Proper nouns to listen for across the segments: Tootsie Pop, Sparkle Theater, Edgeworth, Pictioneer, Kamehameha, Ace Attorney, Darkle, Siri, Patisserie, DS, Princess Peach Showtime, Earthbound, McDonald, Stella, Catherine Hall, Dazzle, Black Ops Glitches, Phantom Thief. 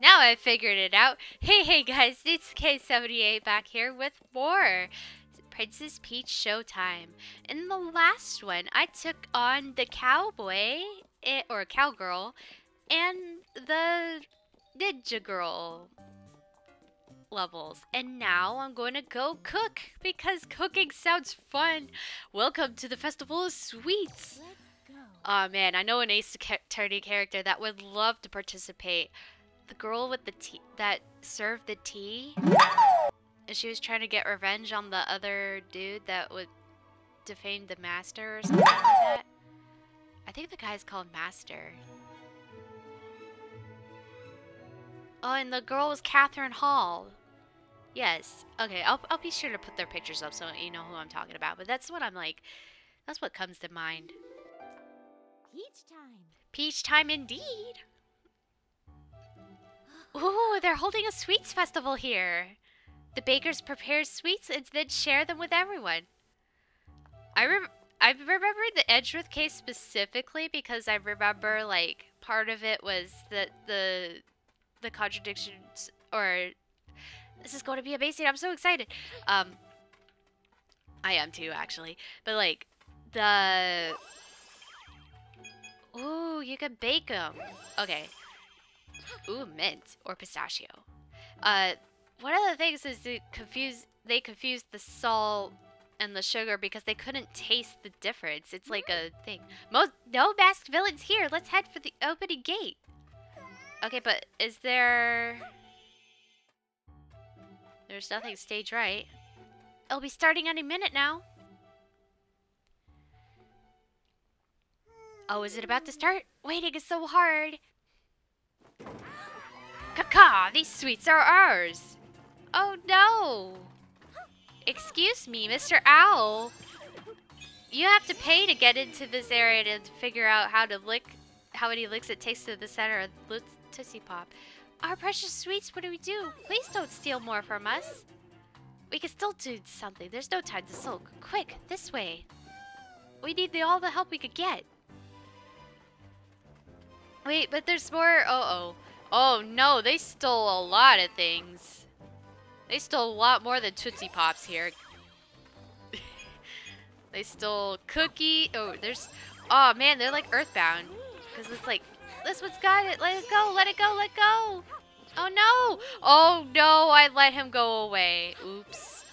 Now I've figured it out. Hey guys, it's K78 back here with more Princess Peach Showtime. In the last one, I took on the cowboy, or cowgirl, and the ninja girl levels. And now I'm going to go cook, because cooking sounds fun. Welcome to the Festival of Sweets. Aw man, I know an Ace Attorney character that would love to participate. The girl with the tea that served the tea, and she was trying to get revenge on the other dude that would defame the master or something like that. I think the guy's called Master. Oh, and the girl was Catherine Hall. Yes. Okay, I'll be sure to put their pictures up so you know who I'm talking about. But that's what I'm like. That's what comes to mind. Peach time. Peach time indeed. Ooh, they're holding a sweets festival here. The bakers prepare sweets and then share them with everyone. I remember the Edgeworth case specifically because I remember like part of it was that the contradictions, or this is going to be amazing. I'm so excited. I am too actually, but like the ooh, you can bake them. Okay. Ooh, mint or pistachio. One of the things is they confused the salt and the sugar because they couldn't taste the difference. It's like a thing. No masked villains here. Let's head for the opening gate. Okay, but is there? There's nothing stage right. It'll be starting any minute now. Oh, is it about to start? Waiting is so hard. Caw, these sweets are ours. Oh no. Excuse me, Mr. Owl. You have to pay to get into this area to figure out how to lick, how many licks it takes to the center of Tootsie Pop. Our precious sweets, what do we do? Please don't steal more from us. We can still do something. There's no time to sulk. Quick, this way. We need all the help we could get. Wait, but there's more. Uh-oh. Oh no, they stole a lot of things. They stole a lot more than Tootsie Pops here. They stole cookie. Oh, there's. Oh man, they're like Earthbound. Because it's like, this one's got it. Let it go, let it go, let go. Oh no. Oh no, I let him go away. Oops.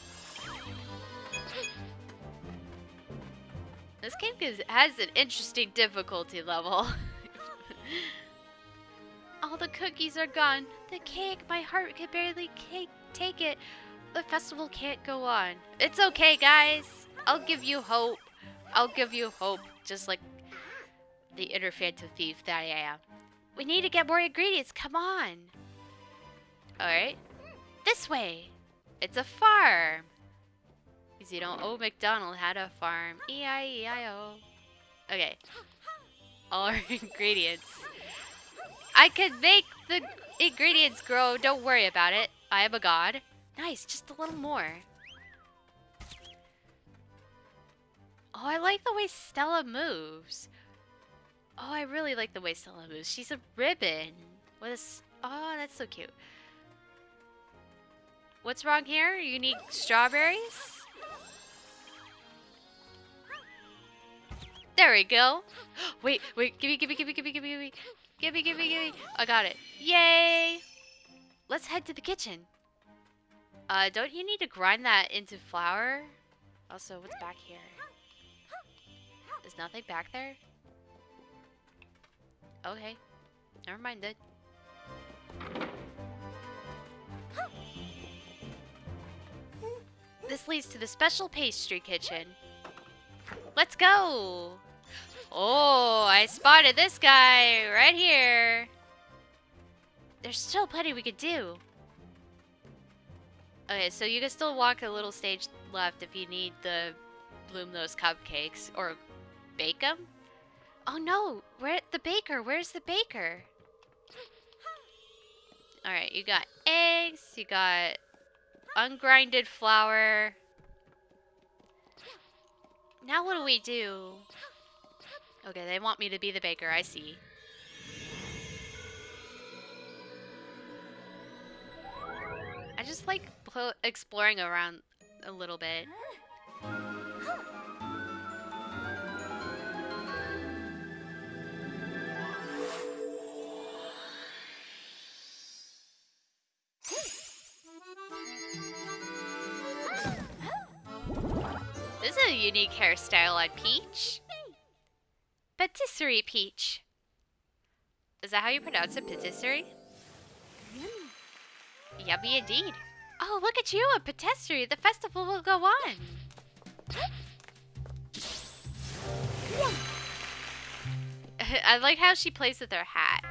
This game has an interesting difficulty level. All the cookies are gone. The cake, my heart can barely take it. The festival can't go on. It's okay, guys. I'll give you hope. I'll give you hope, just like the inner Phantom Thief that I am. We need to get more ingredients. Come on. All right. This way. It's a farm. Because you don't know, McDonald had a farm. E-I-E-I-O. Okay. All our ingredients. I can make the ingredients grow, don't worry about it. I am a god. Nice, just a little more. Oh, I like the way Stella moves. Oh, I really like the way Stella moves. She's a ribbon. With a oh, that's so cute. What's wrong here? You need strawberries? There we go. Wait, gimme. Gimme. I got it. Yay! Let's head to the kitchen. Don't you need to grind that into flour? Also, what's back here? There's nothing back there? Okay. Never mind, dude. This leads to the special pastry kitchen. Let's go! Oh, I spotted this guy right here. There's still plenty we could do. Okay, so you can still walk a little stage left if you need to bloom those cupcakes or bake them. Oh no, where's the baker? Where's the baker? All right, you got eggs, you got ungrinded flour. Now what do we do? Okay, they want me to be the baker, I see. just like exploring around a little bit. This is a unique hairstyle on Peach. Patisserie Peach. Is that how you pronounce it, patisserie? Yummy. Yummy indeed. Oh, look at you, a patisserie. The festival will go on. I like how she plays with her hat.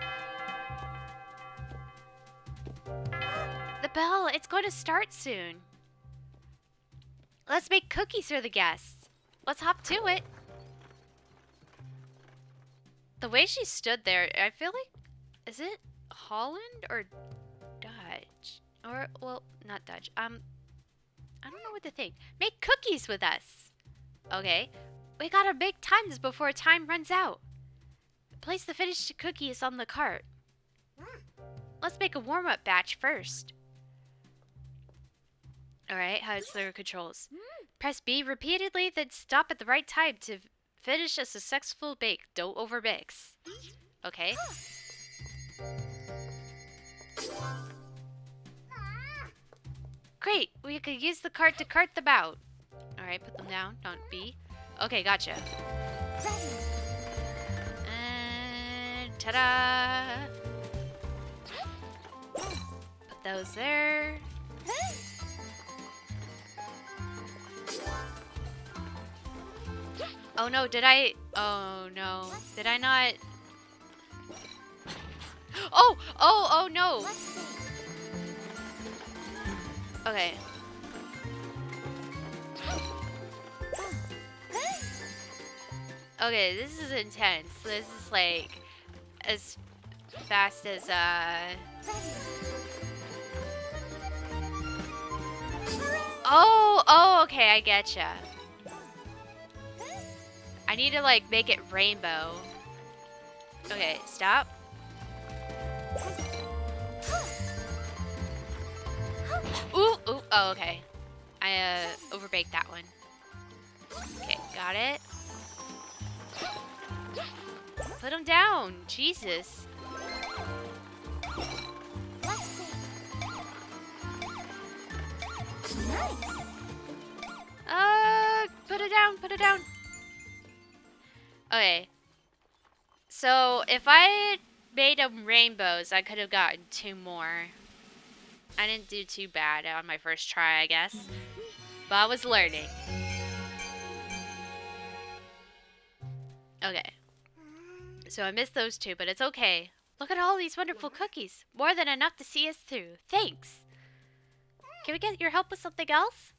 The bell, it's going to start soon. Let's make cookies for the guests. Let's hop to it. The way she stood there, I feel like, is it Holland or Dutch? Or, well, not Dutch. I don't know what to think. Make cookies with us. Okay. We gotta make tons before time runs out. Place the finished cookies on the cart. Let's make a warm-up batch first. Alright, how's the controls? Press B repeatedly, then stop at the right time to finish a successful bake. Don't overmix. Okay. Great! We could use the cart to cart them out. Alright, put them down. Don't B. Okay, gotcha. And ta-da! Put those there. Oh no, did I... Oh no. Did I not... Oh! Oh, oh no! Okay. Okay, this is intense. This is like... as fast as, Oh! Oh, okay, I getcha. I need to, like, make it rainbow. Okay, stop. Ooh, ooh, oh, okay. I, overbaked that one. Okay, got it. Put them down, Jesus. Put it down, put it down. Okay, so if I made them rainbows, I could have gotten two more. I didn't do too bad on my first try, I guess, but I was learning. Okay, so I missed those two, but it's okay. Look at all these wonderful cookies, more than enough to see us through. Thanks. Can we get your help with something else?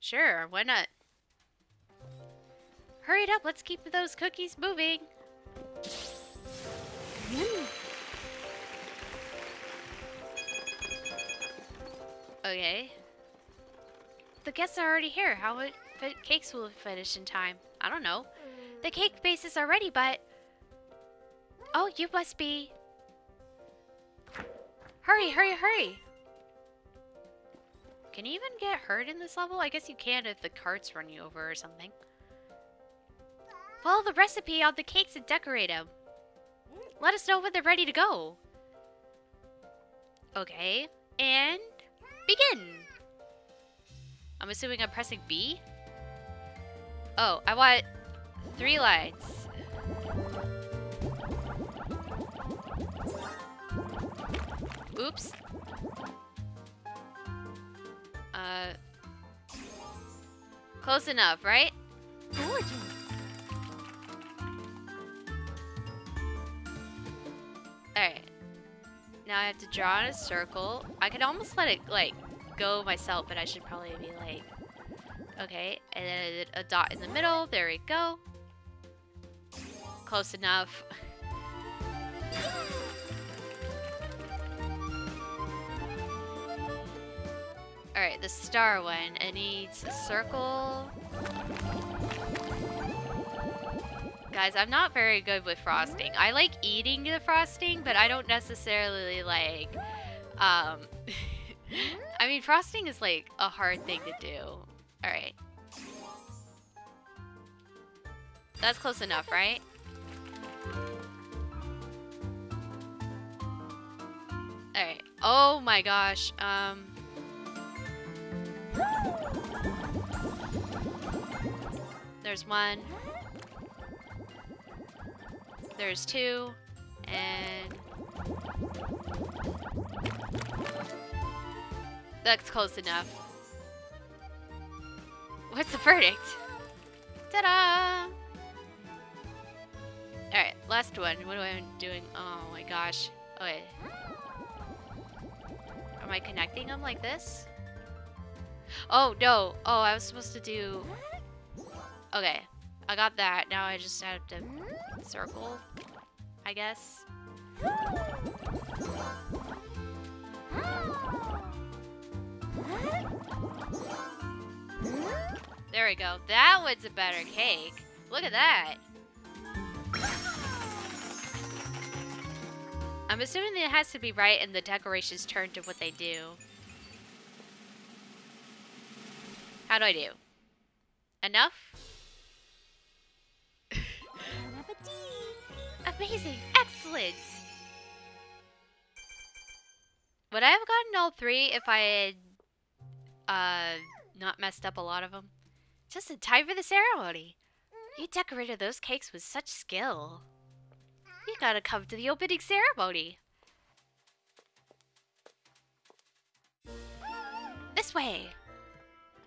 Sure, why not? Hurry it up, let's keep those cookies moving. Okay. The guests are already here. How many cakes will finish in time? I don't know. The cake bases are ready, but... Oh, you must be... Hurry, hurry, hurry! Can you even get hurt in this level? I guess you can if the carts run you over or something. Follow the recipe on the cakes and decorate them. Let us know when they're ready to go. Okay, and begin. I'm assuming I'm pressing B. Oh, I want 3 lines. Oops. Close enough, right? Alright, now I have to draw in a circle. I could almost let it, like, go myself, but I should probably be like... Okay, and then a dot in the middle. There we go. Close enough. Alright, the star one. It needs a circle. Guys, I'm not very good with frosting. I like eating the frosting, but I don't necessarily like I mean, frosting is like a hard thing to do. All right. That's close enough, right? All right. Oh my gosh. There's one. There's two. And that's close enough. What's the verdict? Ta-da! Alright, last one. What am I doing? Oh my gosh. Okay. Am I connecting them like this? Oh, no. Oh, I was supposed to do... Okay. I got that. Now I just have to circle, I guess. There we go. That one's a better cake. Look at that. I'm assuming it has to be right and the decorations turn to what they do. How do I do? Enough? Amazing! Excellent! Would I have gotten all three if I had not messed up a lot of them? Just in time for the ceremony. You decorated those cakes with such skill. You gotta come to the opening ceremony. This way.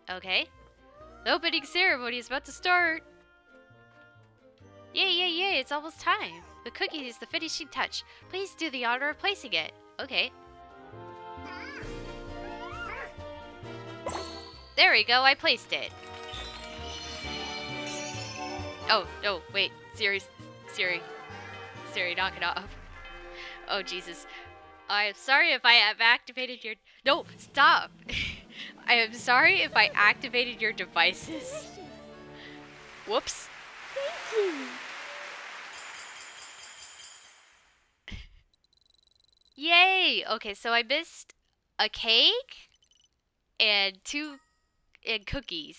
Okay. The opening ceremony is about to start. Yay, yay, yay. It's almost time. The cookie is the finishing touch. Please do the honor of placing it. Okay. There we go. I placed it. Oh, no. Wait. Siri, knock it off. Oh, Jesus. I'm sorry if I have activated your... No, stop. I am sorry if I activated your devices. Whoops. Thank you. Yay. Okay, so I missed a cake and cookies.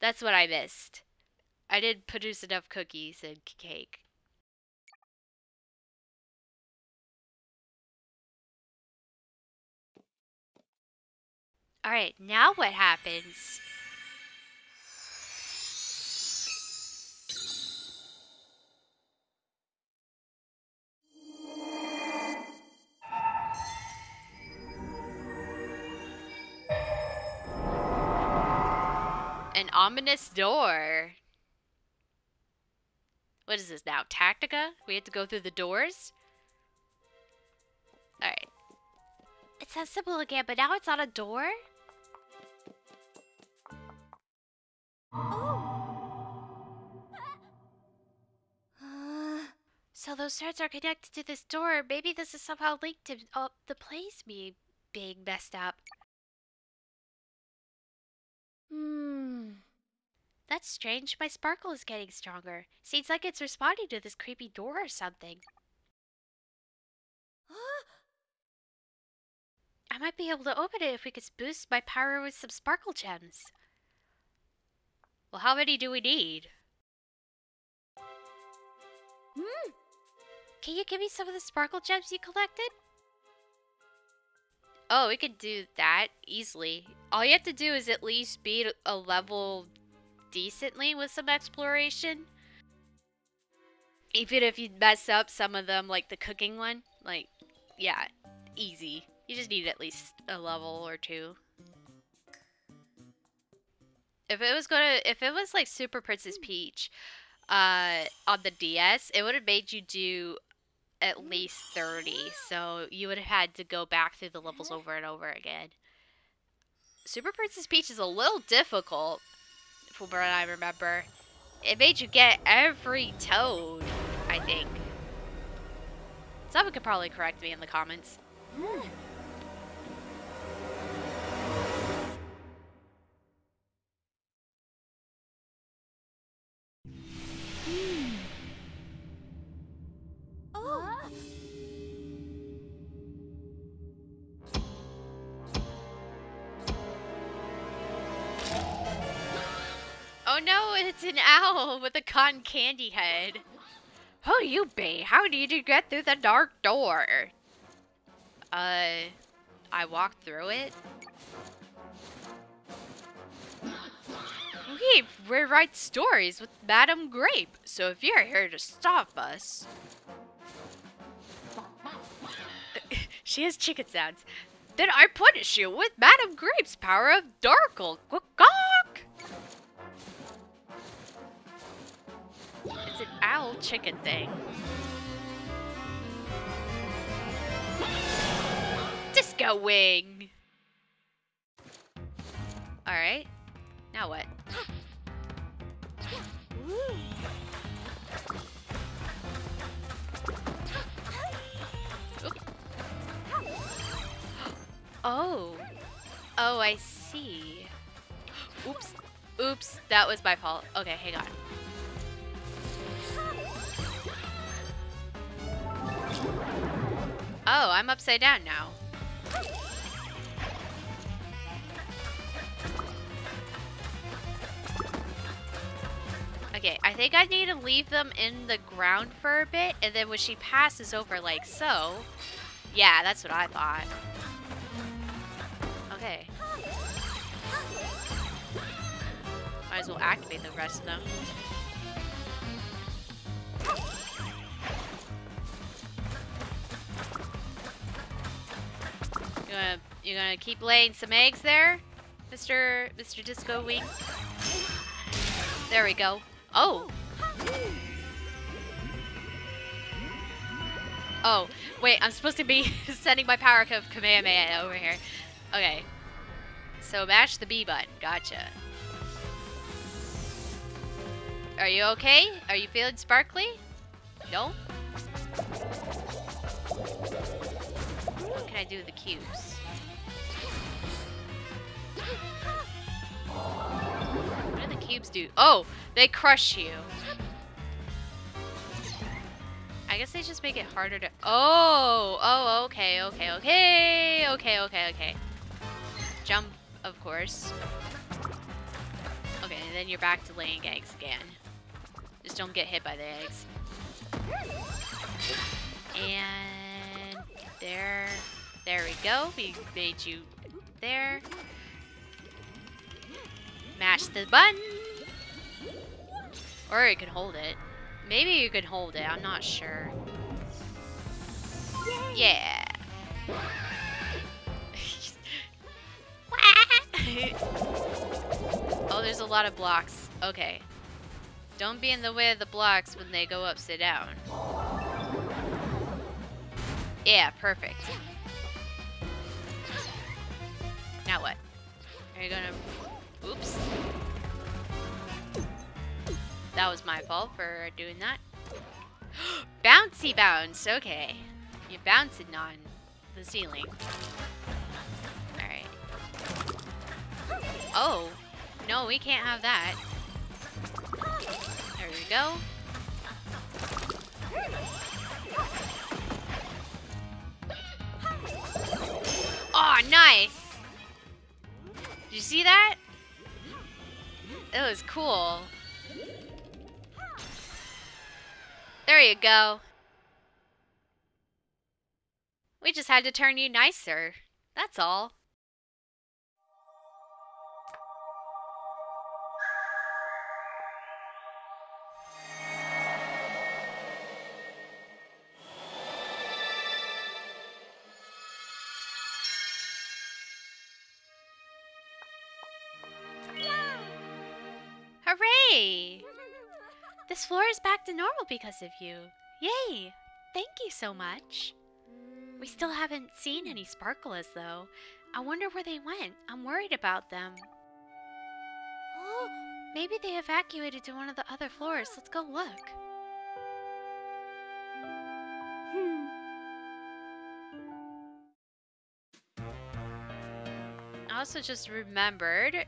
That's what I missed. I didn't produce enough cookies and cake. Alright, now what happens? An ominous door. What is this now? Tactica? We had to go through the doors? Alright. It sounds simple again, but now it's on a door? So those threads are connected to this door. Maybe this is somehow linked to the place being messed up. That's strange. My sparkle is getting stronger. Seems like it's responding to this creepy door or something. I might be able to open it if we could boost my power with some sparkle gems. Well, how many do we need? Can you give me some of the sparkle gems you collected? Oh, we could do that easily. All you have to do is at least beat a level decently with some exploration. Even if you mess up some of them, like the cooking one. Like, yeah, easy. You just need at least a level or two. If it was like Super Princess Peach on the DS, it would have made you do at least 30, so you would have had to go back through the levels over and over again. Super Princess Peach is a little difficult, from what I remember. It made you get every toad, I think. Someone could probably correct me in the comments. Oh no, it's an owl with a cotton candy head. Who you be? How did you get through the dark door? I walked through it. We rewrite stories with Madame Grape, so if you're here to stop us... She has chicken sounds. Then I punish you with Madame Grape's power of Darkle. It's an owl chicken thing. Disco wing! Alright. Now what? Oh. Oh, I see. Oops. Oops. That was my fault. Okay, hang on. Oh, I'm upside down now. Okay, I think I need to leave them in the ground for a bit, and then when she passes over like so... Yeah, that's what I thought. Okay. Might as well activate the rest of them. You're gonna keep laying some eggs there, Mr. Disco Wing? There we go. Oh! Oh, wait, I'm supposed to be sending my power of Kamehameha over here. Okay. So mash the B button. Gotcha. Are you okay? Are you feeling sparkly? No? What can I do with the cubes? What do the cubes do? Oh! They crush you. I guess they just make it harder to... Oh! Oh, okay, okay, okay! Okay, okay, okay. Jump, of course. Okay, and then you're back to laying eggs again. Just don't get hit by the eggs. And... There we go. We made you there. Mash the button! Or you can hold it. Maybe you could hold it, I'm not sure. Yay. Yeah. Oh, there's a lot of blocks. Okay. Don't be in the way of the blocks when they go upside down. Yeah, perfect. Now what? Are you gonna... Oops. That was my fault for doing that. Bouncy bounce, okay. You're bouncing on the ceiling. Alright. Oh, no, we can't have that. There we go. Aw, oh, nice! Did you see that? It was cool. There you go. We just had to turn you nicer. That's all. Yeah. Hooray! This floor is back to normal because of you. Yay! Thank you so much. We still haven't seen any sparklers though. I wonder where they went. I'm worried about them. Oh, maybe they evacuated to one of the other floors. Let's go look. I also just remembered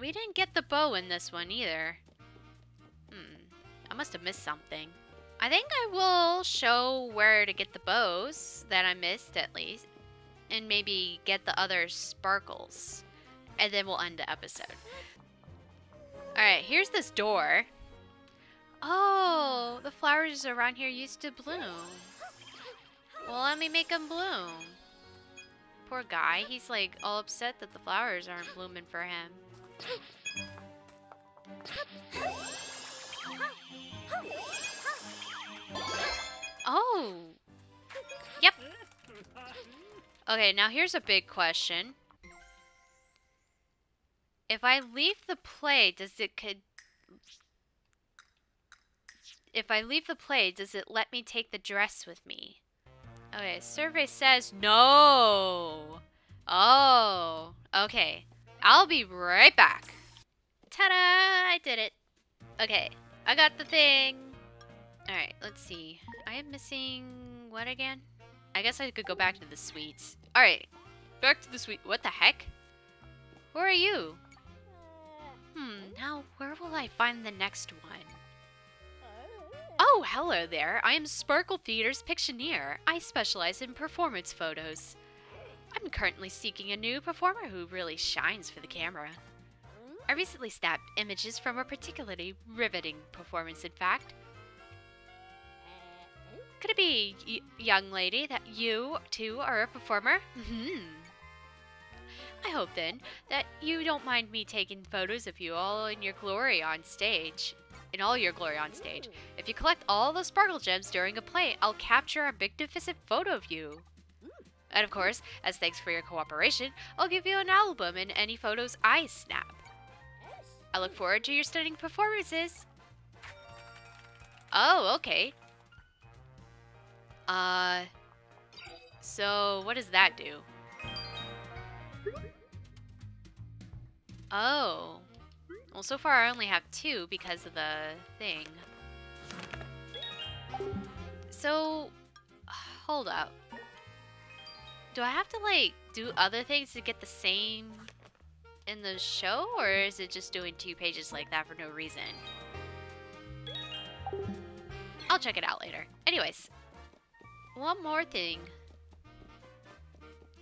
we didn't get the bow in this one either. I must have missed something. I think I will show where to get the bows that I missed at least. And maybe get the other sparkles. And then we'll end the episode. Alright, here's this door. Oh, the flowers around here used to bloom. Well, let me make them bloom. Poor guy, he's like all upset that the flowers aren't blooming for him. Oh! Yep! Okay, now here's a big question. If I leave the play, does it let me take the dress with me? Okay, survey says no! Oh! Okay. I'll be right back. Ta-da! I did it. Okay, I got the thing. Alright, let's see. I am missing... what again? I guess I could go back to the suites. Alright, back to the suite. What the heck? Who are you? Hmm, now where will I find the next one? Oh, hello there. I am Sparkle Theater's Pictioneer. I specialize in performance photos. I'm currently seeking a new performer who really shines for the camera. I recently snapped images from a particularly riveting performance, in fact. Could it be, young lady, that you, too, are a performer? Mm-hmm. I hope, then, that you don't mind me taking photos of you all in your glory on stage. If you collect all the sparkle gems during a play, I'll capture a magnificent photo of you. And, of course, as thanks for your cooperation, I'll give you an album and any photos I snap. I look forward to your stunning performances. Oh, okay. So what does that do? Oh. Well, so far I only have two because of the thing. So, hold up. Do I have to, like, do other things to get the same... in the show, or is it just doing two pages like that for no reason? I'll check it out later. Anyways, one more thing.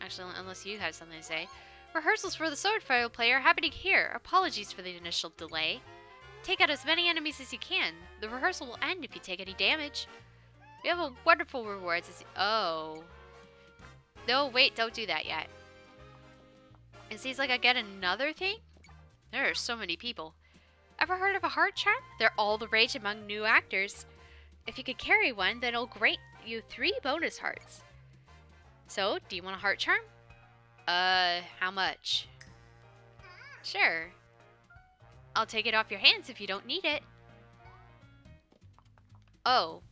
Actually, unless you have something to say. Rehearsals for the sword fire play are happening here. Apologies for the initial delay. Take out as many enemies as you can. The rehearsal will end if you take any damage. We have a wonderful rewards as you... Oh. No, wait, don't do that yet. It seems like I get another thing? There are so many people. Ever heard of a heart charm? They're all the rage among new actors. If you could carry one, then it'll grant you 3 bonus hearts. So, do you want a heart charm? How much? Sure. I'll take it off your hands if you don't need it. Oh.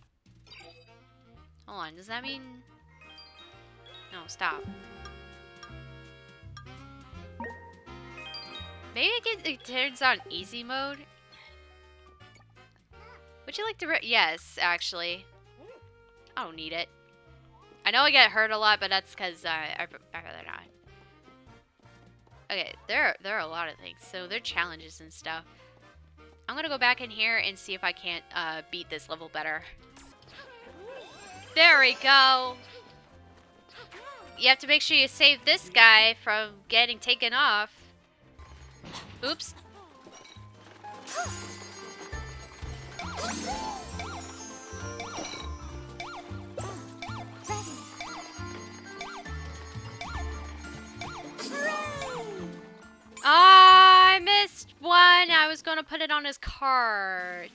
Hold on, does that mean... No, stop. Maybe it turns on easy mode. Would you like to? Yes, actually. I don't need it. I know I get hurt a lot, but that's because I'd rather not. Okay, there are a lot of things, so there are challenges and stuff. I'm gonna go back in here and see if I can't beat this level better. There we go. You have to make sure you save this guy from getting taken off. Oops. I missed one. I was going to put it on his cart.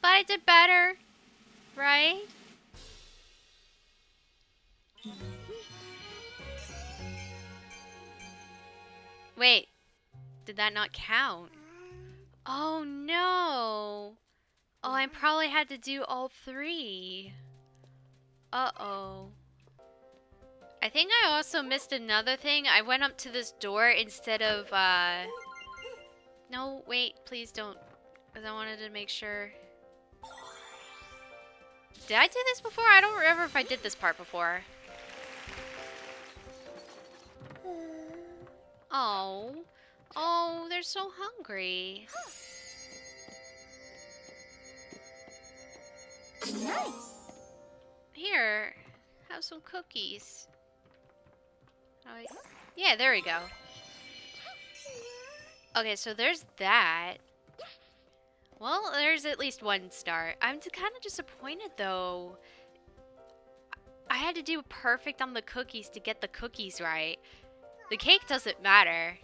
But I did better, right? Wait, did that not count? Oh no! Oh, I probably had to do all 3. Uh-oh. I think I also missed another thing. I went up to this door instead of, No, wait, please don't. Because I wanted to make sure... Did I do this before? I don't remember if I did this part before. Oh, oh, they're so hungry. Nice. Here, have some cookies. Yeah, there we go. Okay, so there's that. Well, there's at least one star. I'm kind of disappointed, though. I had to do perfect on the cookies to get the cookies right. The cake doesn't matter.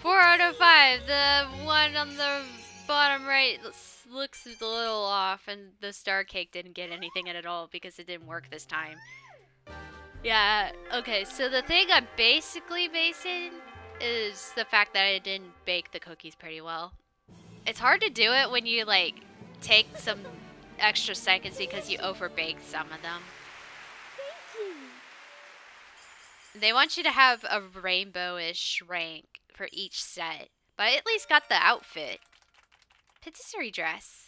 4 out of 5. The one on the bottom right looks a little off, and the star cake didn't get anything at all because it didn't work this time. Yeah, okay, so the thing I'm basically basing is the fact that I didn't bake the cookies pretty well. It's hard to do it when you, like, take some extra seconds because you overbaked some of them. They want you to have a rainbowish rank for each set, but I at least got the outfit. Patisserie dress.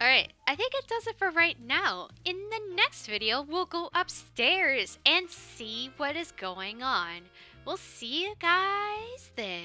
Alright, I think it does it for right now. In the next video, we'll go upstairs and see what is going on. We'll see you guys then.